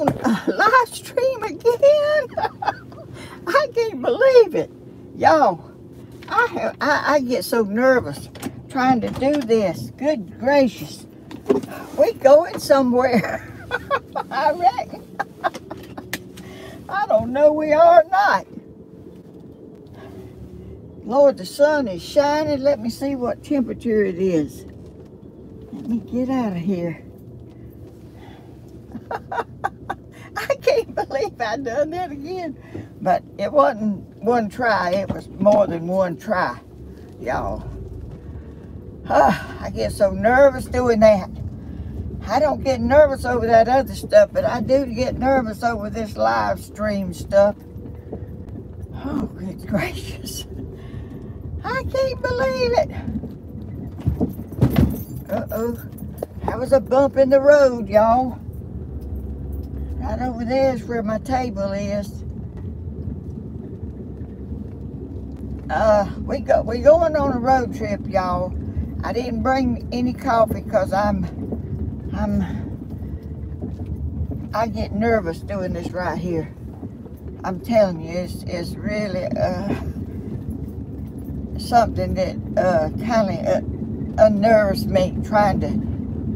on live stream again. I can't believe it, y'all. I get so nervous trying to do this. Good gracious, we going somewhere. I reckon. I don't know we are or not. Lord, the sun is shining. Let me see what temperature it is. Let me get out of here. I can't believe I done that again. But it wasn't one try. It was more than one try, y'all. I get so nervous doing that. I don't get nervous over that other stuff, but I do get nervous over this live stream stuff. Oh, good gracious. I can't believe it. Uh-oh. That was a bump in the road, y'all. Right over there is where my table is. We're going on a road trip, y'all. I didn't bring any coffee because I get nervous doing this right here. I'm telling you, it's really something that kind of unnerves me, trying to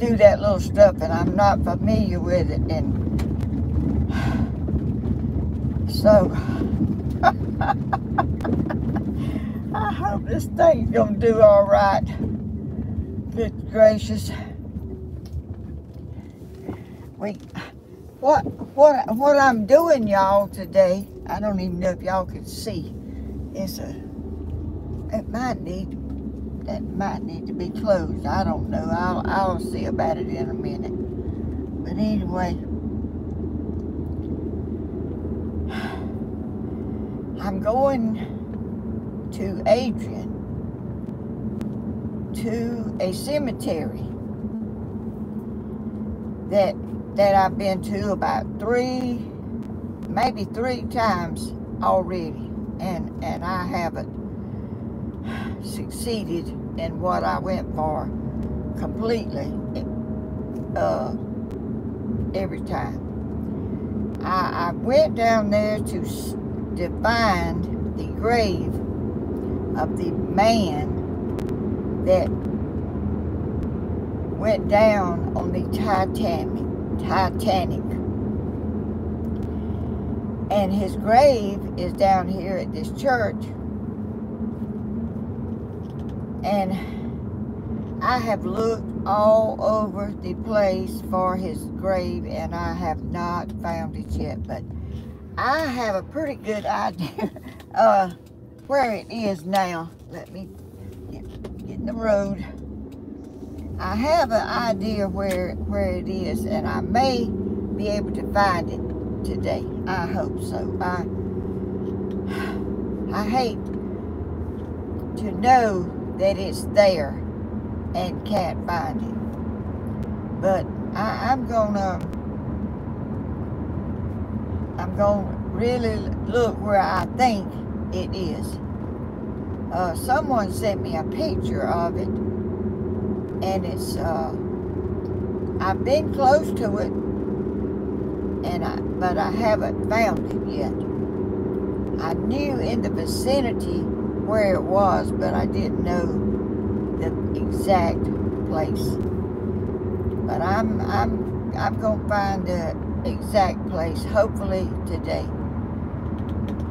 do that little stuff, and I'm not familiar with it, and so I hope this thing's gonna do all right. Good gracious. What I'm doing, y'all, today, I don't even know if y'all can see. It might need to be closed. I don't know. I'll see about it in a minute. But anyway, I'm going to Adrian, to a cemetery that I've been to about maybe three times already, and I haven't succeeded in what I went for completely every time. I went down there to find the grave of the man that went down on the Titanic, and his grave is down here at this church, and I have looked all over the place for his grave, and I have not found it yet, but I have a pretty good idea where it is now. Let me get in the road. I have an idea where it is, and I may be able to find it today. I hope so. I hate to know that it's there and can't find it, but I'm gonna really look where I think it is. Someone sent me a picture of it. And it's, I've been close to it, but I haven't found it yet. I knew in the vicinity where it was, but I didn't know the exact place. But I'm gonna find the exact place, hopefully today.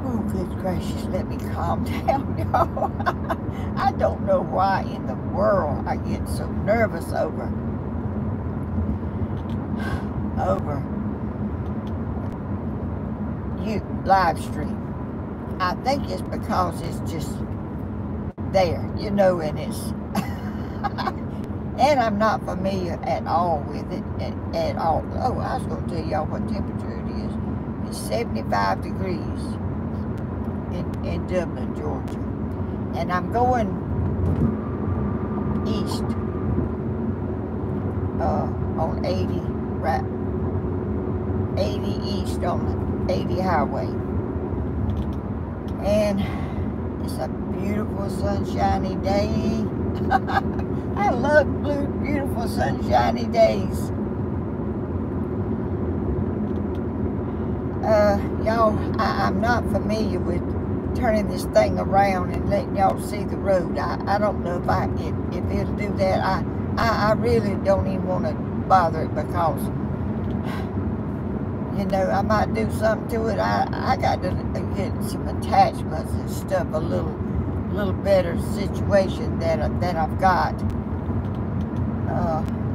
Oh, good gracious, let me calm down, y'all. I don't know why in the world I get so nervous over you live stream. I think it's because it's just there, you know, and it's and I'm not familiar at all with it at all. Oh, I was gonna tell y'all what temperature it is. It's 75 degrees. In Dublin, Georgia, and I'm going east on 80 east on the 80 highway, and it's a beautiful sunshiny day. I love blue, beautiful sunshiny days. y'all, I'm not familiar with turning this thing around and letting y'all see the road. I don't know if it'll do that. I really don't even want to bother it because, you know, I might do something to it. I got to get some attachments and stuff, a little better situation that I've got.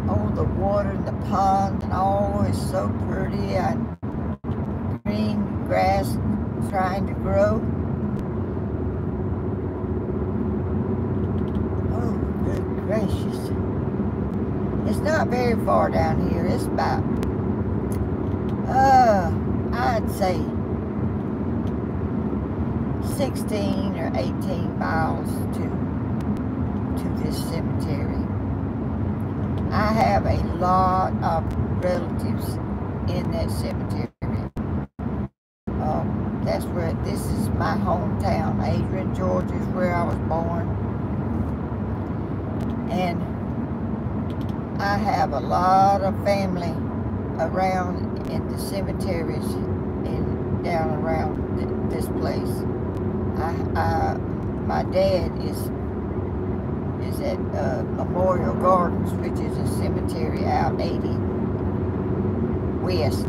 Oh, the water in the pond, and all is so pretty, and green grass trying to grow. Oh, good gracious. It's not very far down here. It's about, I'd say 16 or 18 miles to this cemetery. I have a lot of relatives in that cemetery. That's where, this is my hometown. Adrian, Georgia is where I was born. And I have a lot of family around in the cemeteries and down around this place. My dad is at Memorial Gardens, which is a cemetery out 80 west.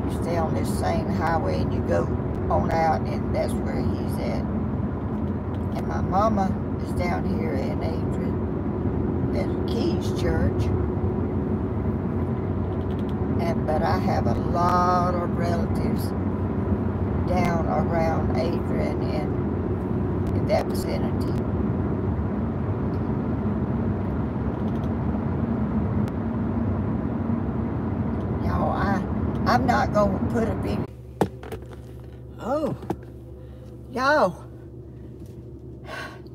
You stay on this same highway and you go on out, and that's where he's at. And my mama is down here in Adrian at Keys Church. But I have a lot of relatives down around Adrian and in that vicinity. Y'all, I'm not gonna put a big... Oh, y'all,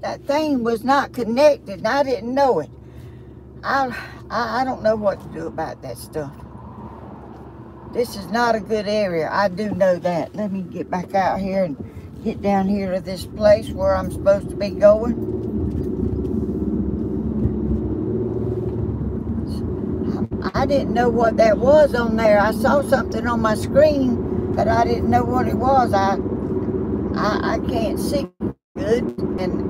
that thing was not connected and I didn't know it. I don't know what to do about that stuff. This is not a good area, I do know that. Let me get back out here and get down here to this place where I'm supposed to be going. I didn't know what that was on there. I saw something on my screen, but I didn't know what it was. I can't see good. And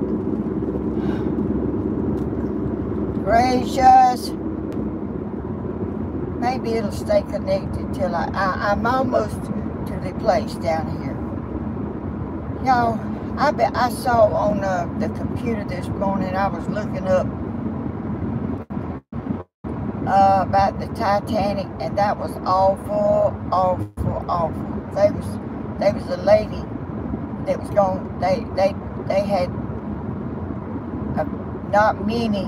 gracious. Maybe it'll stay connected till I'm almost to the place down here. Y'all, I saw on the computer this morning, I was looking up about the Titanic, and that was awful, awful, awful. There was a lady that was gone. They had not many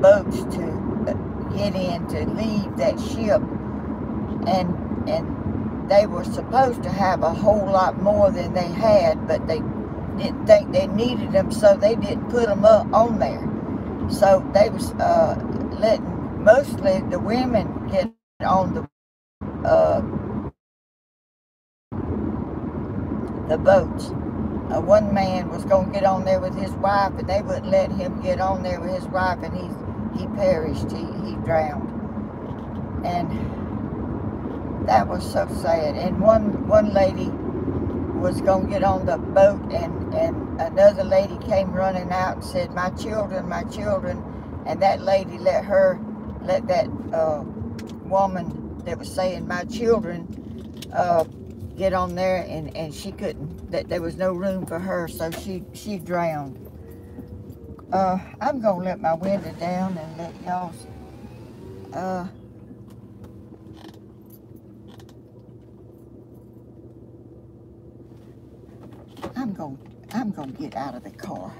boats to get in to leave that ship, and they were supposed to have a whole lot more than they had, but they didn't think they needed them, so they didn't put them up on there. So they was letting mostly the women get on the boats. One man was going to get on there with his wife, and they wouldn't let him get on there with his wife, and he perished. He drowned. And that was so sad. And one lady was gonna get on the boat, and another lady came running out and said, "My children, my children!" And that lady let that woman that was saying "my children" get on there, and she couldn't. There was no room for her, so she drowned. I'm gonna let my window down and let y'all see. I'm gonna get out of the car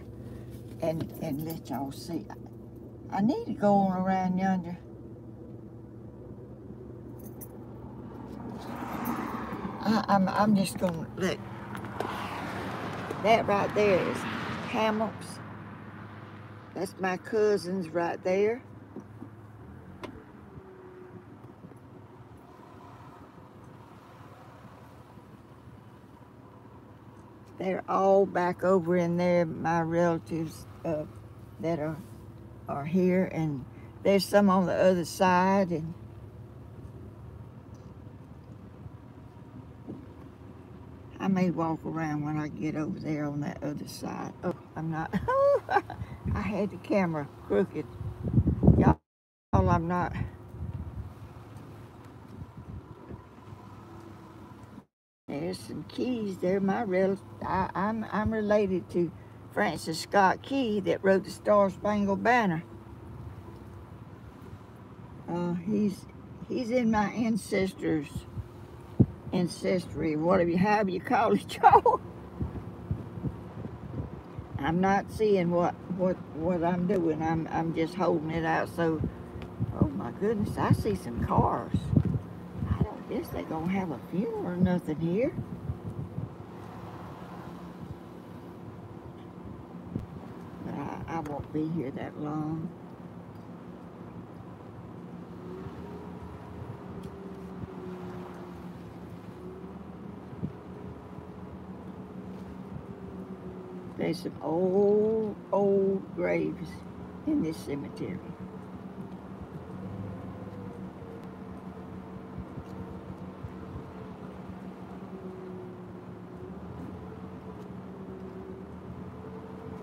and let y'all see. I need to go on around yonder. I'm just gonna look. That right there is hammocks. That's my cousins right there. They're all back over in there, my relatives that are here, and there's some on the other side, and I may walk around when I get over there on that other side. Oh, I'm not. I had the camera crooked. Y'all, I'm not. There's some Keys there. I'm related to Francis Scott Key that wrote the Star-Spangled Banner. He's in my ancestry, whatever you have, you call it, y'all. I'm not seeing what I'm doing. I'm just holding it out. So, oh my goodness, I see some cars. I don't guess they're gonna have a funeral or nothing here. But I won't be here that long. There's some old graves in this cemetery.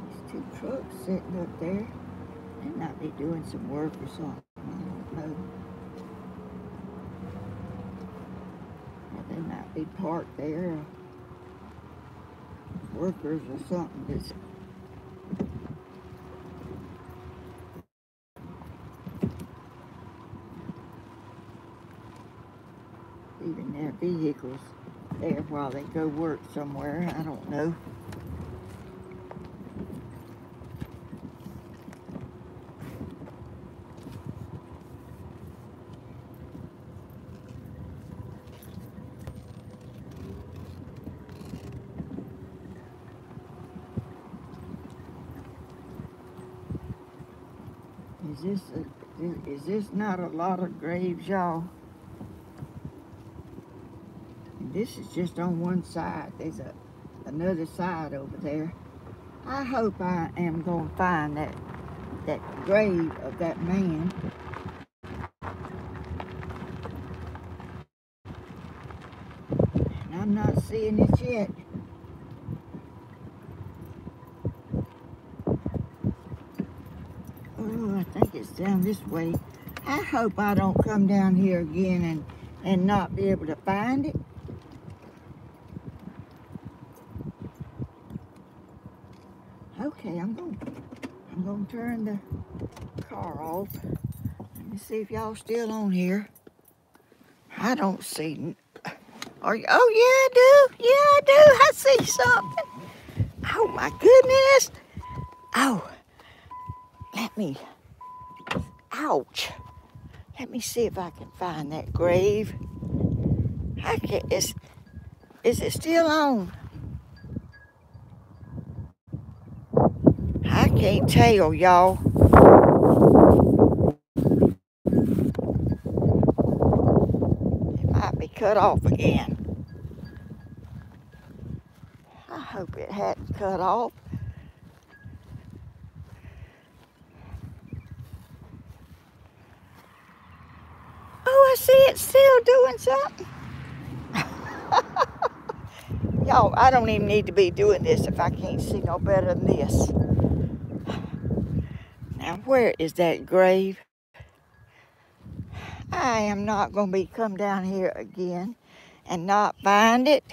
These two trucks sitting up there. They might be doing some work or something. I don't know. Or they might be parked there. Workers or something. That's even their vehicles there while they go work somewhere. I don't know. Is this not a lot of graves, y'all? This is just on one side. There's another side over there. I hope I am going to find that grave of that man. And I'm not seeing it yet. Down this way. I hope I don't come down here again and not be able to find it. Okay, I'm gonna turn the car off. Let me see if y'all still on here. I don't see. Are you? Oh yeah, I do. Yeah, I do. I see something. Oh my goodness. Oh, let me. Ouch. Let me see if I can find that grave. I can't, is it still on? I can't tell, y'all. It might be cut off again. I hope it hadn't cut off. I see it still doing something. Y'all, I don't even need to be doing this if I can't see no better than this. Now, where is that grave? I am not going to be come down here again and not find it.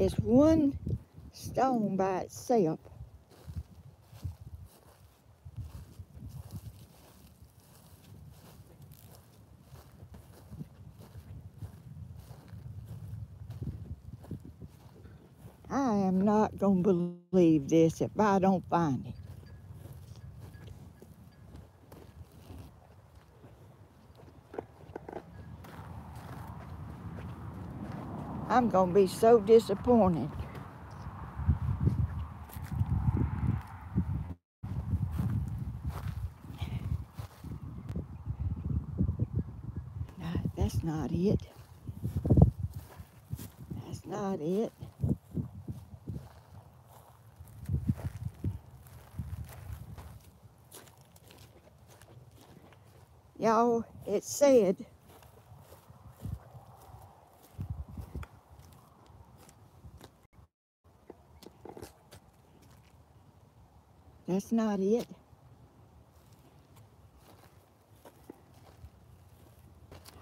It's one stone by itself. I am not going to believe this if I don't find it. I'm gonna be so disappointed. No, that's not it. That's not it. Y'all, it said that's not it.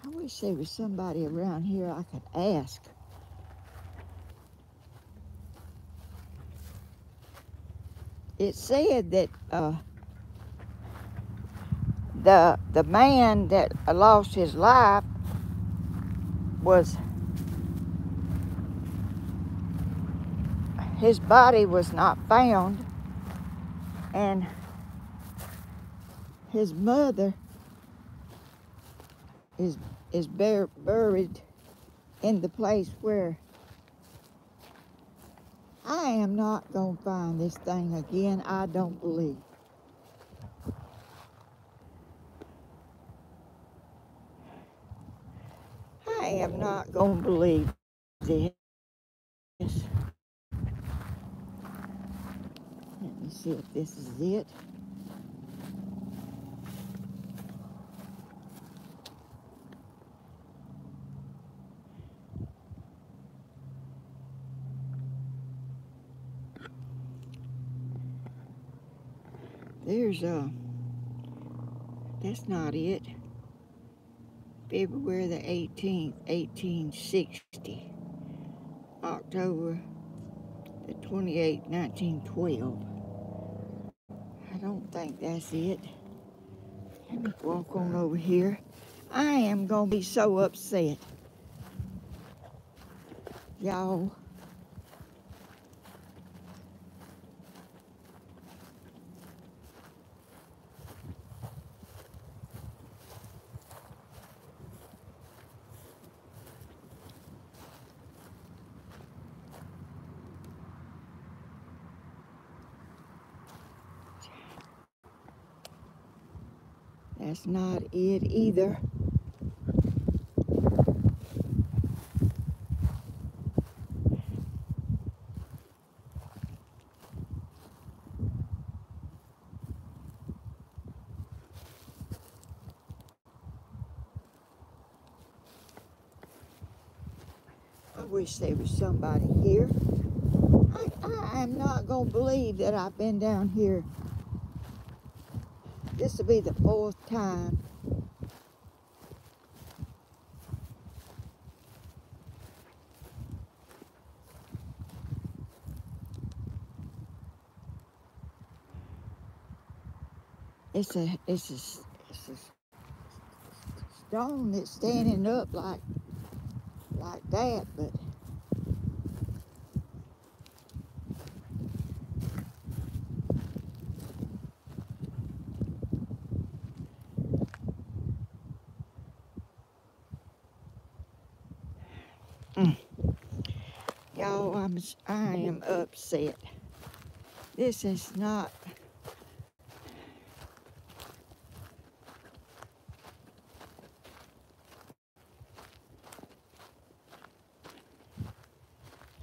I wish there was somebody around here I could ask. It said that the man that lost his life was, his body was not found, and his mother is buried in the place where I am not gonna find this thing again, I don't believe. I am not gonna believe this. Let me see if this is it. There's that's not it. February the 18th, 1860. October the 28th, 1912. I don't think that's it. Let me walk on over here. I am gonna be so upset. Y'all. That's not it either. I wish there was somebody here. I am not going to believe that I've been down here. This will be the fourth time. It's a stone that's standing up like that, but y'all, I am upset. This is not.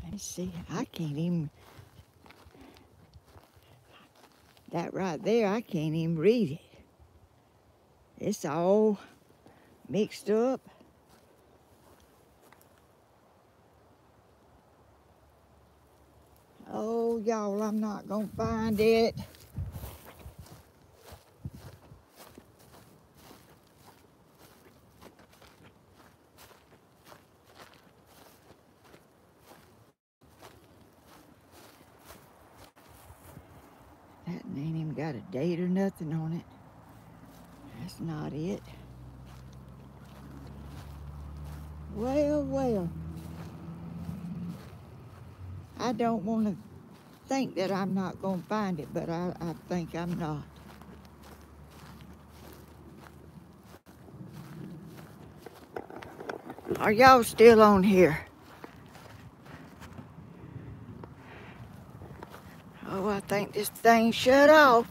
Let me see. I can't even. That right there, I can't even read it. It's all mixed up. Oh, y'all, I'm not gonna find it. That ain't even got a date or nothing on it. That's not it. Well, well. I don't want to think that I'm not going to find it, but I think I'm not. Are y'all still on here? Oh, I think this thing shut off.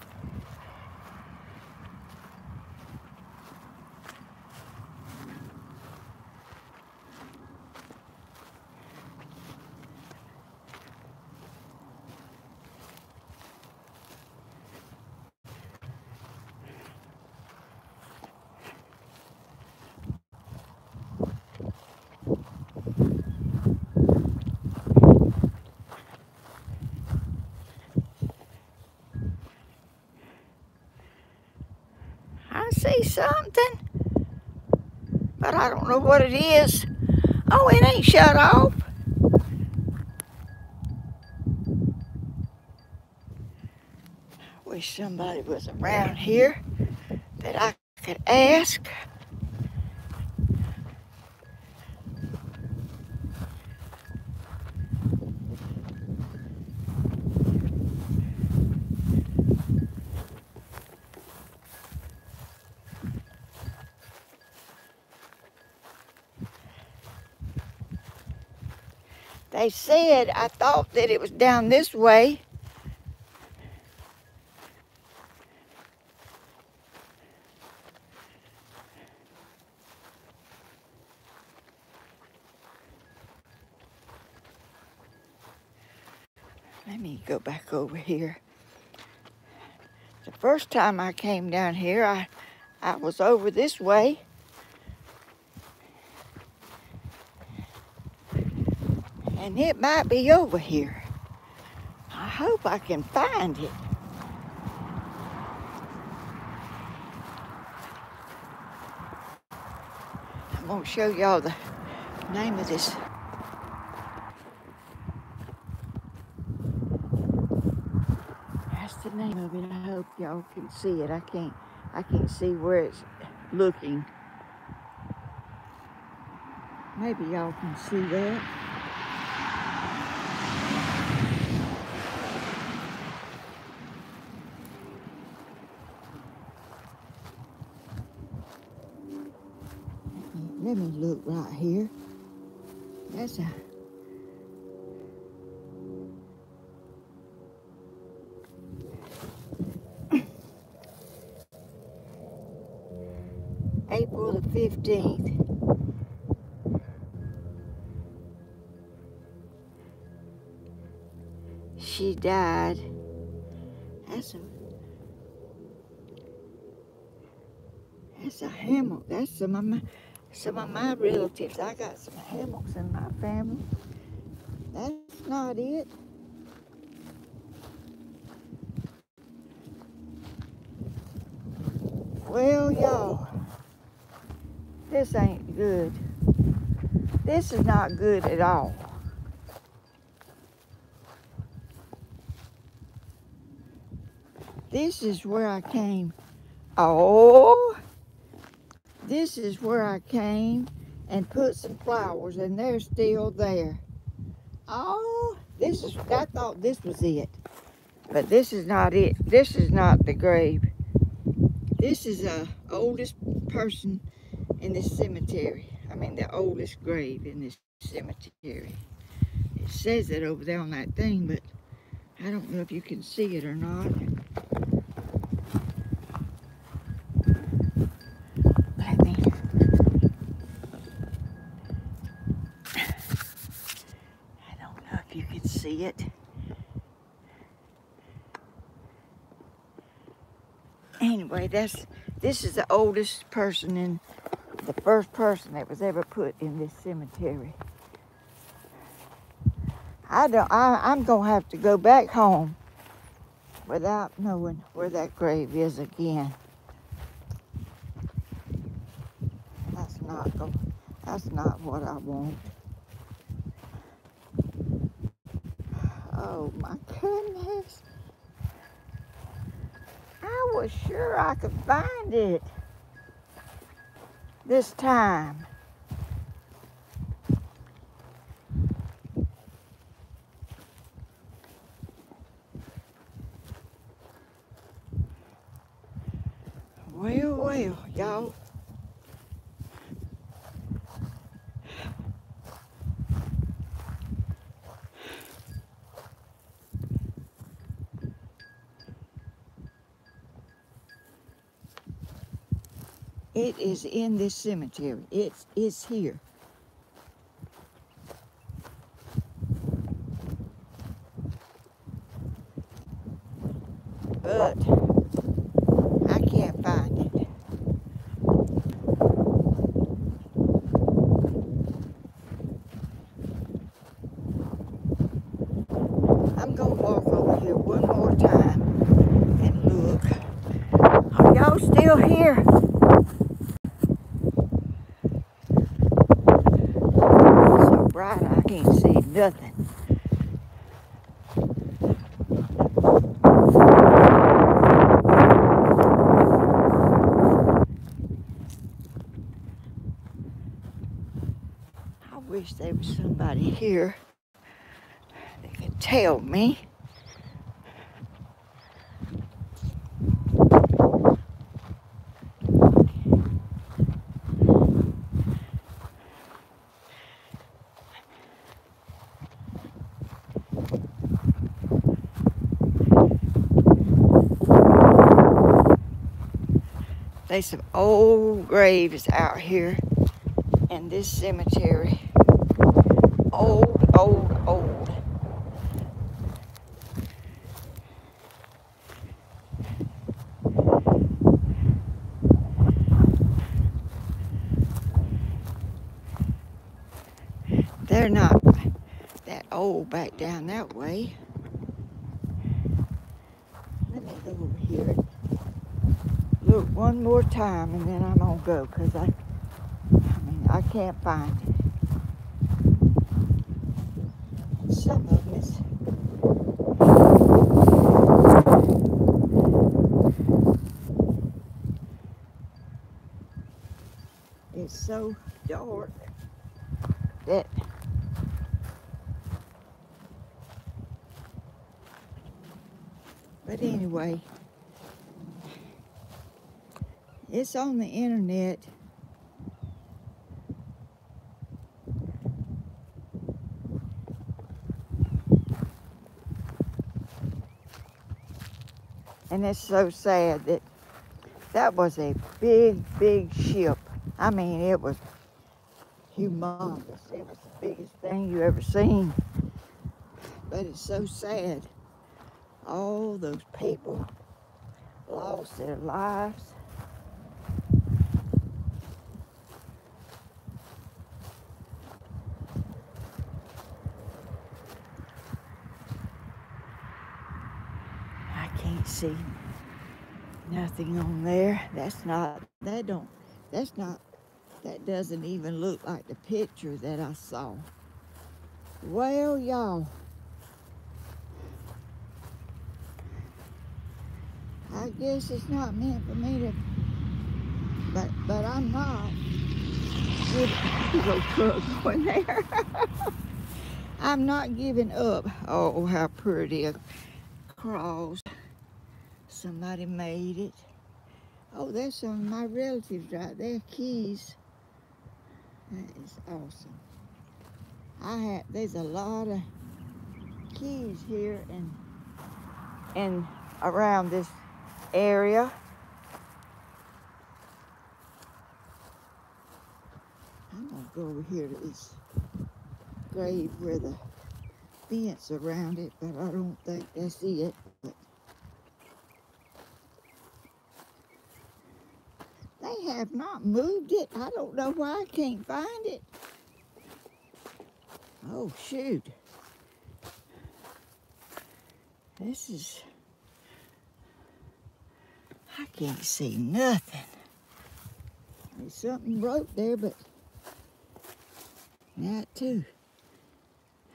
something, but I don't know what it is. Oh, it ain't shut off. I wish somebody was around here that I could ask. They said, I thought that it was down this way. Let me go back over here. The first time I came down here, I was over this way. And it might be over here. I hope I can find it. I'm gonna show y'all the name of this. That's the name of it. I hope y'all can see it. I can't see where it's looking. Maybe y'all can see that. Let me look right here. That's a... April the 15th. She died. That's a hammock. That's a mama. Some of my relatives, I got some hammocks in my family. That's not it. Well, y'all, this ain't good. This is not good at all. This is where I came. Oh! This is where I came and put some flowers, and they're still there. Oh, this is, I thought this was it, but this is not it. This is not the grave. This is the oldest person in this cemetery. I mean, the oldest grave in this cemetery. It says that over there on that thing, but I don't know if you can see it or not. It anyway, this is the oldest person and the first person that was ever put in this cemetery. I'm gonna have to go back home without knowing where that grave is again. That's not what I want. Oh my goodness, I was sure I could find it this time. Well, y'all. It is in this cemetery. It's here. But I can't find it. I'm gonna walk over here one more time and look. Are y'all still here? can't see nothing. I wish there was somebody here that could tell me. There's some old graves out here in this cemetery. Old, old, old. They're not that old back down that way. Let me go over here. Look one more time and then I'm gonna go, because I can't find it. Some of this. It's so dark that but anyway. It's on the internet. And it's so sad that that was a big, big ship. I mean, it was humongous. It was the biggest thing you ever seen. But it's so sad. All those people lost their lives. See nothing on there. That doesn't even look like the picture that I saw. Well, y'all, I guess it's not meant for me to, but I'm not. I'm not giving up. Oh, how pretty a cross. Somebody made it. Oh, there's some of my relatives right there, Keys. That is awesome. There's a lot of Keys here and around this area. I'm gonna go over here to this grave where the fence around it, but I don't think that's it. They have not moved it. I don't know why I can't find it. Oh, shoot. This is... I can't see nothing. There's something broke there, but... That, too.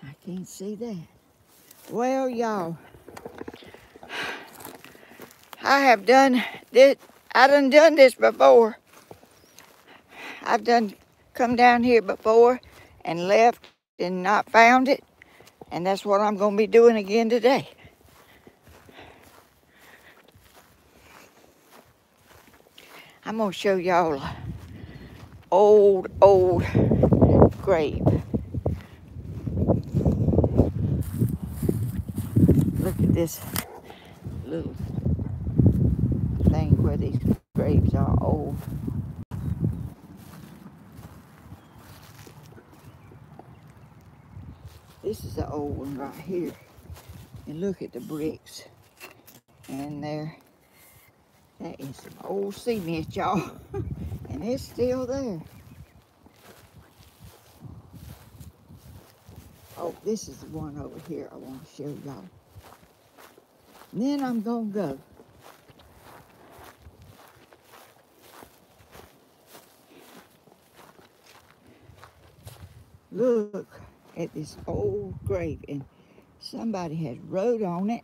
I can't see that. Well, y'all. I have done this... I done this before. I've done come down here before and left and not found it. And that's what I'm going to be doing again today. I'm going to show y'all an old, old grave. Look at this little thing where these graves are old. This is the old one right here. And look at the bricks in there. That is some old cement, y'all. And it's still there. Oh, this is the one over here I want to show y'all. Then I'm going to go. Look, at this old grave, and somebody has wrote on it,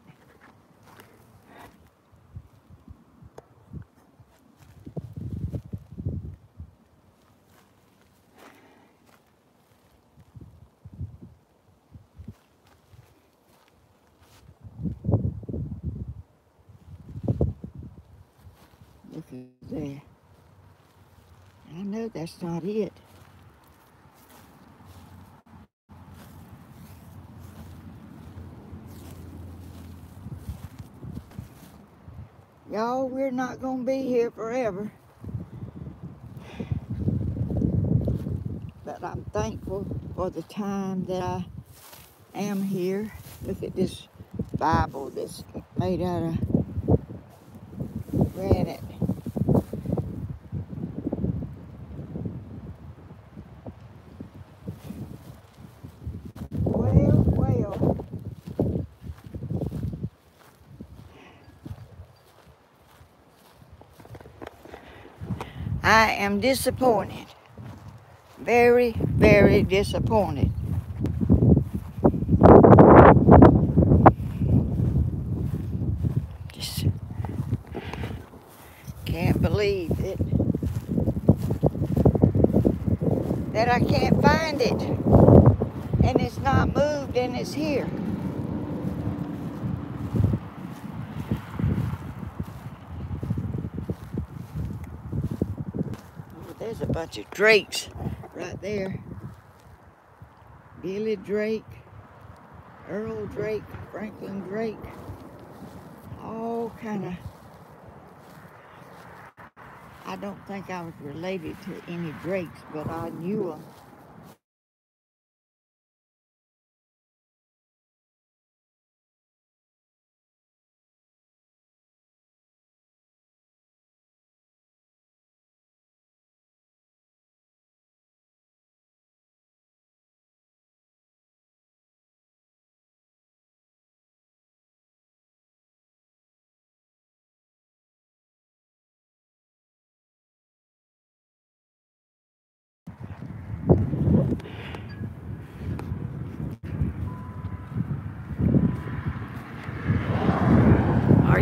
look at there. I know that's not it. Y'all, we're not going to be here forever. But I'm thankful for the time that I am here. Look at this Bible that's made out of granite. I am disappointed, very, very disappointed. Just can't believe it, that I can't find it, and it's not moved and it's here. There's a bunch of Drakes right there. Billy Drake, Earl Drake, Franklin Drake, all kind of. I don't think I was related to any Drakes, but I knew them.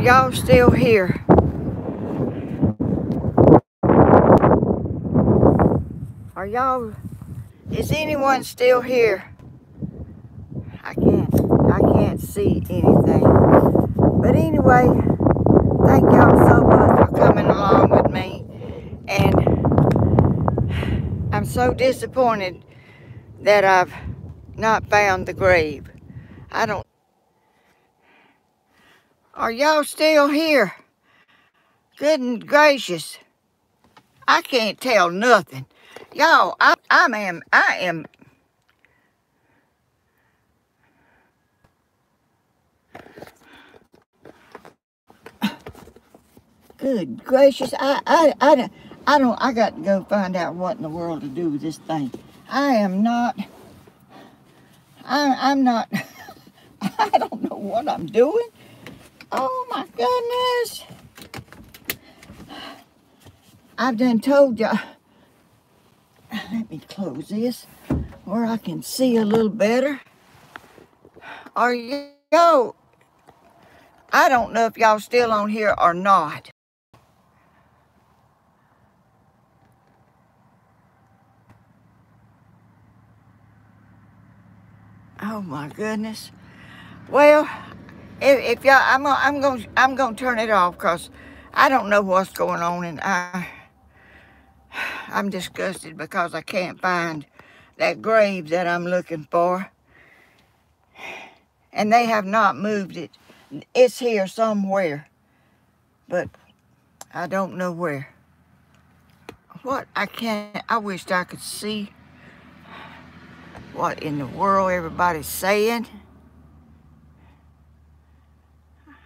Y'all still here? Are y'all, is anyone still here? I can't see anything. But anyway, thank y'all so much for coming along with me. And I'm so disappointed that I've not found the grave. I don't. Are y'all still here? Good and gracious. I can't tell nothing. Y'all, I am. Good gracious, I got to go find out what in the world to do with this thing. I'm not, I don't know what I'm doing. Oh my goodness. I've done told y'all. Let me close this where I can see a little better. Are y'all, I don't know if y'all still on here or not. Oh my goodness. Well, if y'all, I'm gonna turn it off because I don't know what's going on, and I'm disgusted because I can't find that grave that I'm looking for, and they have not moved it. It's here somewhere, but I don't know where. What I can't, I wished I could see what in the world everybody's saying.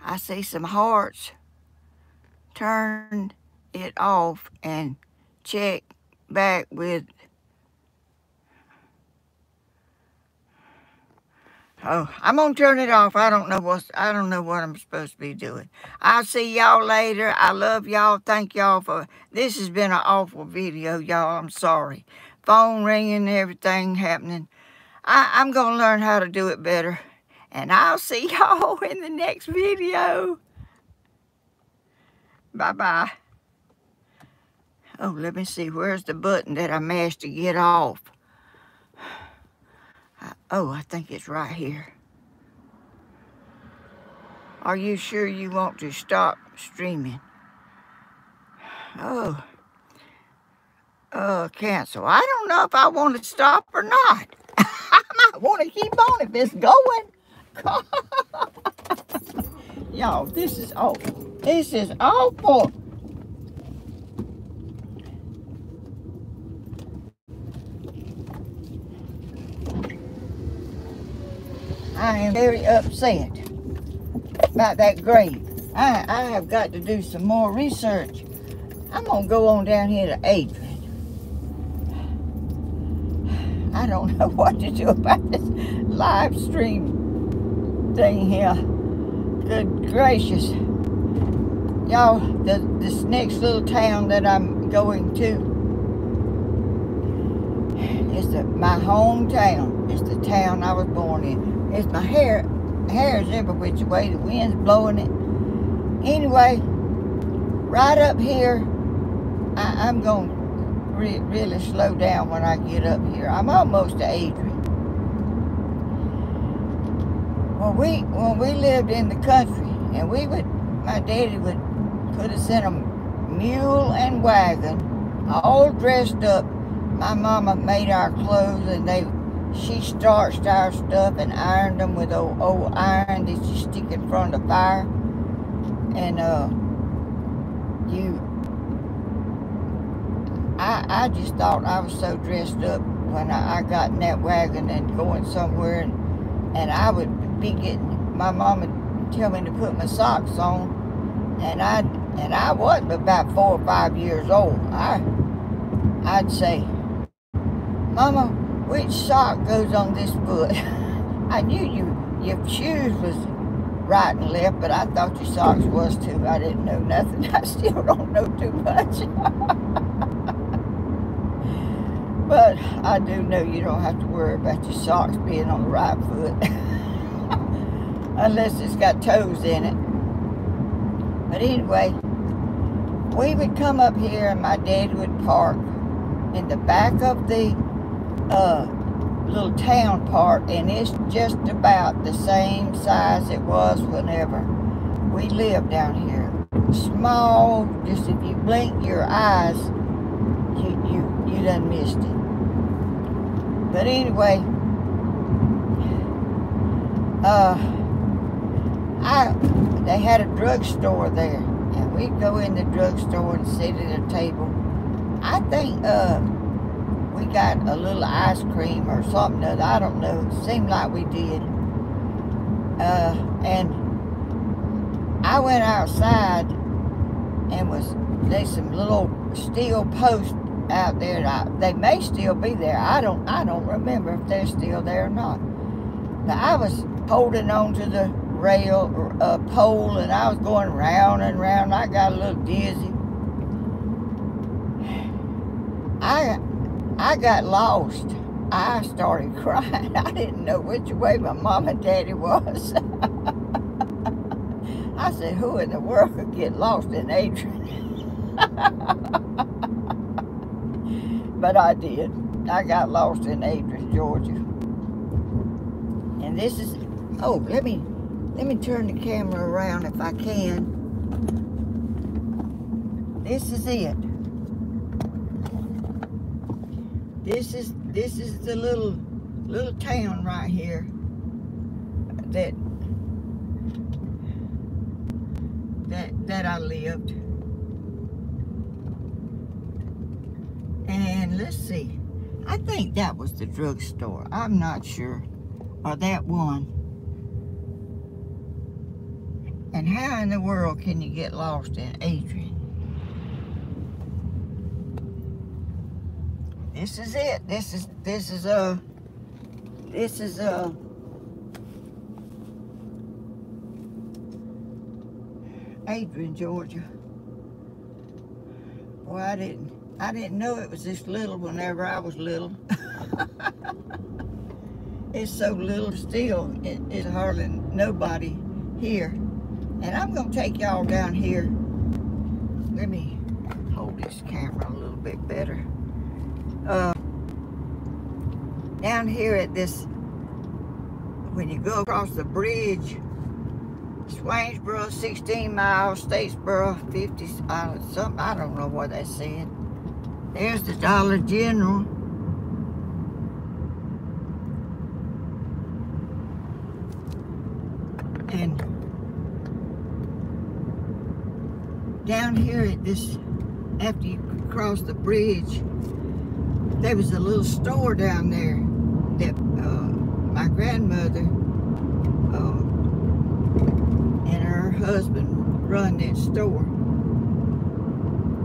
I see some hearts. Turn it off and check back with. Oh, I'm gonna turn it off. I don't know what I'm supposed to be doing. I'll see y'all later. I love y'all. Thank y'all for this. Has been an awful video, y'all. I'm sorry. Phone ringing, everything happening. I'm going to learn how to do it better. And I'll see y'all in the next video. Bye-bye. Oh, let me see. Where's the button that I mashed to get off? I think it's right here. Are you sure you want to stop streaming? Oh. Cancel. I don't know if I want to stop or not. I might want to keep on if it's going. Y'all, this is awful. This is awful. I am very upset about that grave. I have got to do some more research. I'm going to go on down here to Adrian. I don't know what to do about this live stream thing here. Good gracious. Y'all, this next little town that I'm going to is my hometown. It's the town I was born in. It's my hair. Hair is every which way. The wind's blowing it. Anyway, right up here, I'm going to really slow down when I get up here. I'm almost to Adrian. When we lived in the country, and my daddy would put us in a mule and wagon, all dressed up. My mama made our clothes, and she starched our stuff and ironed them with old iron that you stick in front of the fire. And I just thought I was so dressed up when I got in that wagon and going somewhere, and I would be getting, my mom would tell me to put my socks on, and I wasn't about 4 or 5 years old. I'd say, "Mama, which sock goes on this foot?" I knew your shoes was right and left, but I thought your socks was too. I didn't know nothing. I still don't know too much. But I do know you don't have to worry about your socks being on the right foot. Unless it's got toes in it. But anyway, we would come up here and my daddy would park in the back of the little town part. And it's just about the same size it was whenever we lived down here. Small, just if you blink your eyes, you done missed it. But anyway, they had a drugstore there, and we'd go in the drugstore and sit at a table. I think we got a little ice cream or something other. I don't know. It seemed like we did. And I went outside, and there's some little steel posts out there. They may still be there. I don't remember if they're still there or not. But I was holding on to the rail or pole, and I was going round and round. I got a little dizzy. I got lost. I started crying. I didn't know which way my mom and daddy was. I said, who in the world could get lost in Adrian? But I did. I got lost in Adrian, Georgia. And this is, let me turn the camera around if I can. This is it. This is the little town right here that I lived. And let's see, I think that was the drugstore. I'm not sure, or that one. And how in the world can you get lost in Adrian? This is it. This is Adrian, Georgia. Boy, I didn't know it was this little whenever I was little. it's so little still, it's hardly nobody here. And I'm going to take y'all down here. Let me hold this camera a little bit better. Down here at this, when you go across the bridge, Swainsboro, 16 miles, Statesboro, 50, something, I don't know what they said. There's the Dollar General. And down here at this, after you cross the bridge, there was a little store down there that my grandmother and her husband run that store.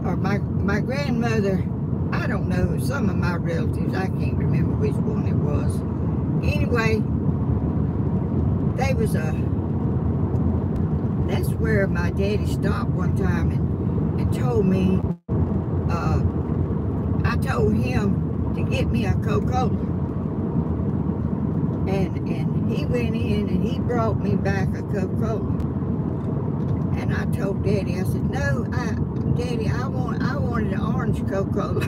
Or my grandmother, I don't know, some of my relatives, I can't remember which one it was. Anyway, that's where my daddy stopped one time and told me, I told him to get me a Coca-Cola. And he went in and he brought me back a Coca-Cola. And I told Daddy, I said, no, Daddy, I wanted an orange Coca-Cola.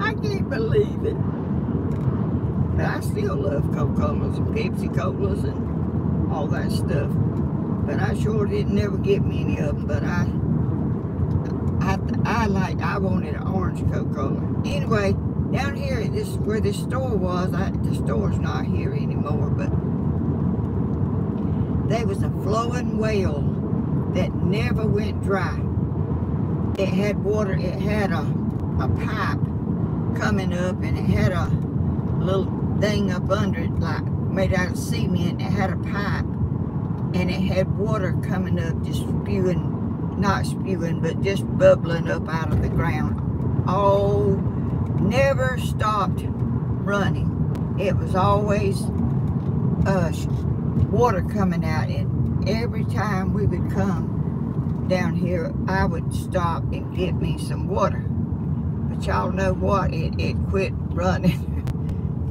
I can't believe it. But I still love Coca-Colas and Pepsi Colas and all that stuff. But I sure didn't ever get me any of them. But I wanted an orange Coca-Cola. Anyway, down here at this, where this store was, the store's not here anymore, but there was a flowing well that never went dry. It had water, it had a pipe coming up, and it had a little thing up under it, like made out of cement. It had a pipe, and it had water coming up, just spewing, not spewing, but just bubbling up out of the ground. Oh, never stopped running. It was always water coming out, and every time we would come down here, I would stop and get me some water. But y'all know what? It quit running.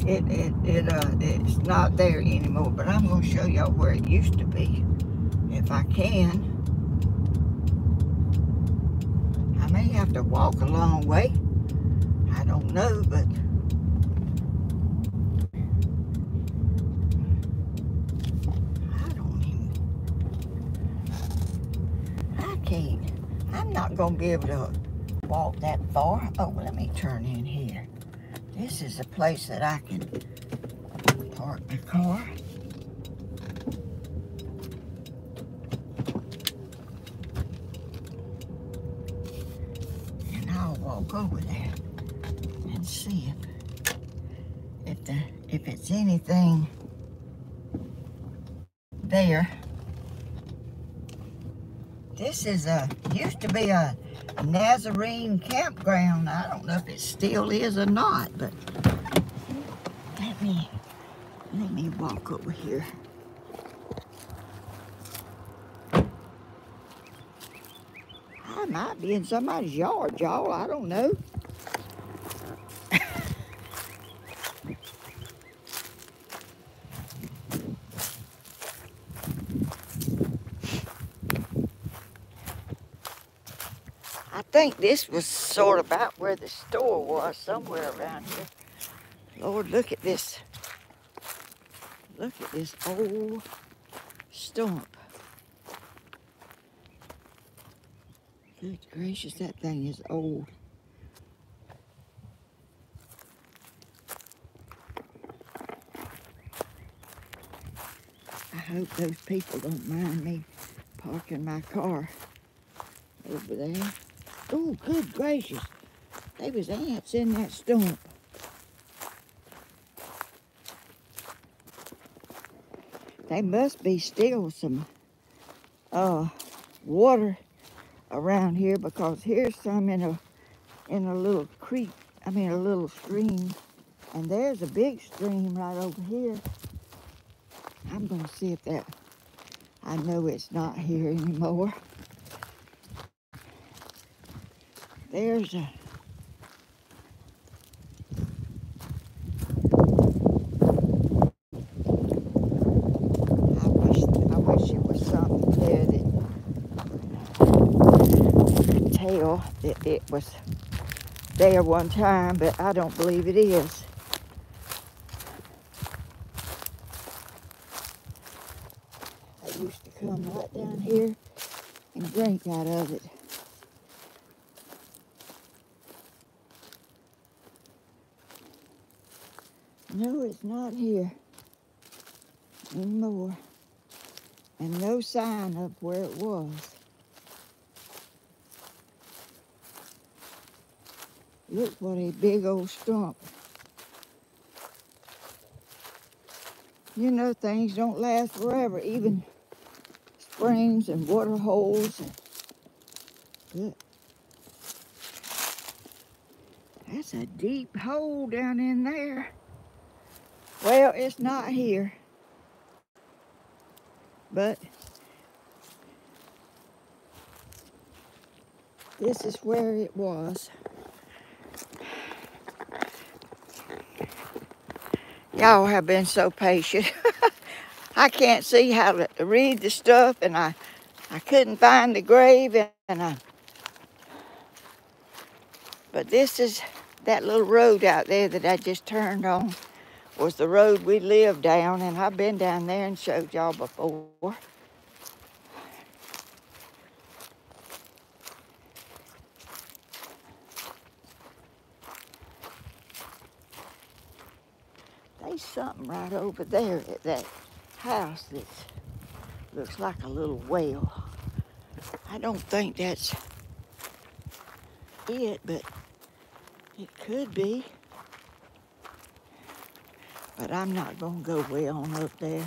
It's not there anymore. But I'm gonna show y'all where it used to be, if I can. I may have to walk a long way. I don't know, but I'm not gonna be able to walk that far. Oh, let me turn in here. This is a place that I can park my car. And I'll walk over there. See if it's anything there. This is used to be a Nazarene campground. I don't know if it still is or not, but let me walk over here. I might be in somebody's yard, y'all. I don't know. I think this was sort of about where the store was, somewhere around here. Lord, look at this. Look at this old stump. Good gracious, that thing is old. I hope those people don't mind me parking my car over there. Oh, good gracious. There was ants in that stump. There must be still some water around here, because here's some in a little creek, I mean a little stream. And there's a big stream right over here. I'm gonna see if that, I know it's not here anymore. There's a still that it was there one time, but I don't believe it is. I used to come right down here and drink out of it. No, it's not here anymore. And no sign of where it was. Look what a big old stump. You know, things don't last forever, even springs and water holes. Look. That's a deep hole down in there. Well, it's not here. But this is where it was. Y'all have been so patient. I can't see how to read the stuff, and I couldn't find the grave, but this is that little road out there that I just turned on. Was the road we lived down, and I've been down there and showed y'all before. There's something right over there at that house that looks like a little well. I don't think that's it, but it could be. But I'm not going to go way on up there.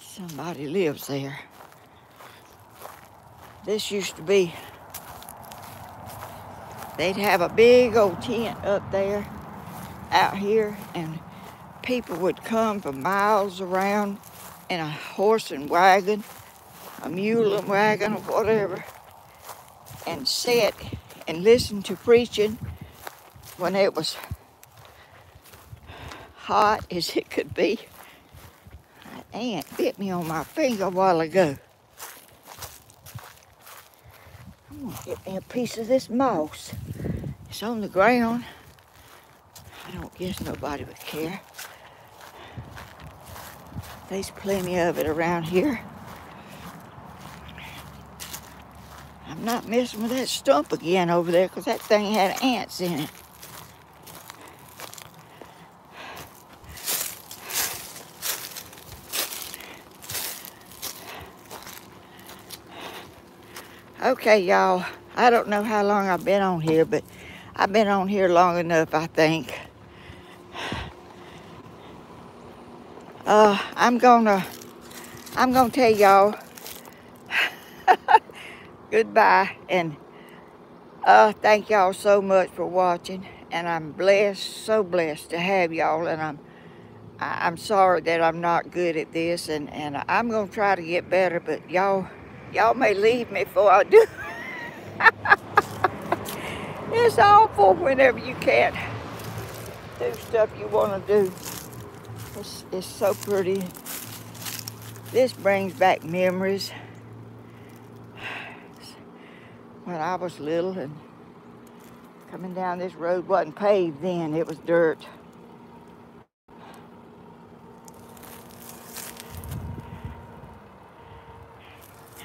Somebody lives there. This used to be, they'd have a big old tent up there, out here, and people would come from miles around in a horse and wagon, a mule and wagon or whatever, and sit and listen to preaching when it was hot as it could be. An ant bit me on my finger a while ago. I'm gonna get me a piece of this moss. It's on the ground. I don't guess nobody would care. There's plenty of it around here. I'm not messing with that stump again over there, because that thing had ants in it. Okay, y'all, I don't know how long I've been on here, but I've been on here long enough, I think. I'm gonna tell y'all goodbye, and thank y'all so much for watching, and I'm blessed, so blessed to have y'all, and I'm sorry that I'm not good at this, and I'm gonna try to get better, but y'all may leave me before I do. It's awful whenever you can't do stuff you want to do. It's so pretty. This brings back memories when I was little, and coming down this road wasn't paved then, it was dirt.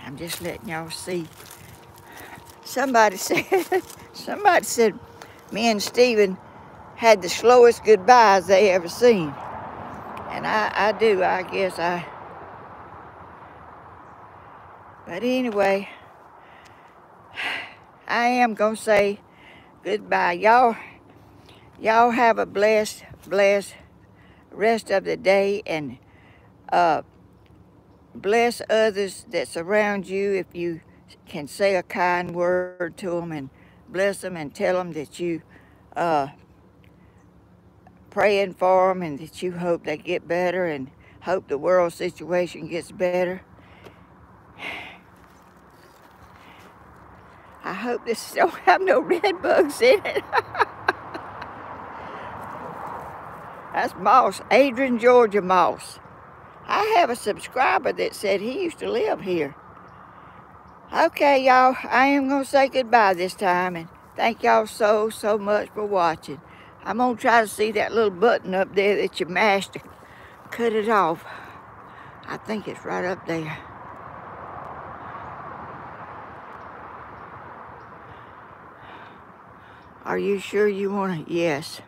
I'm just letting y'all see. Somebody said me and Stephen had the slowest goodbyes they ever seen. And I do, I guess I. But anyway, I am gonna say goodbye. Y'all have a blessed rest of the day, and bless others that surround you if you can say a kind word to them, and bless them and tell them that you praying for them, and that you hope they get better, and hope the world situation gets better. I hope this don't have no red bugs in it. That's moss, Adrian, Georgia moss. I have a subscriber that said he used to live here. Okay, y'all, I am going to say goodbye this time, and thank y'all so much for watching. I'm going to try to see that little button up there that you mashed to cut it off. I think it's right up there. Are you sure you want to? Yes.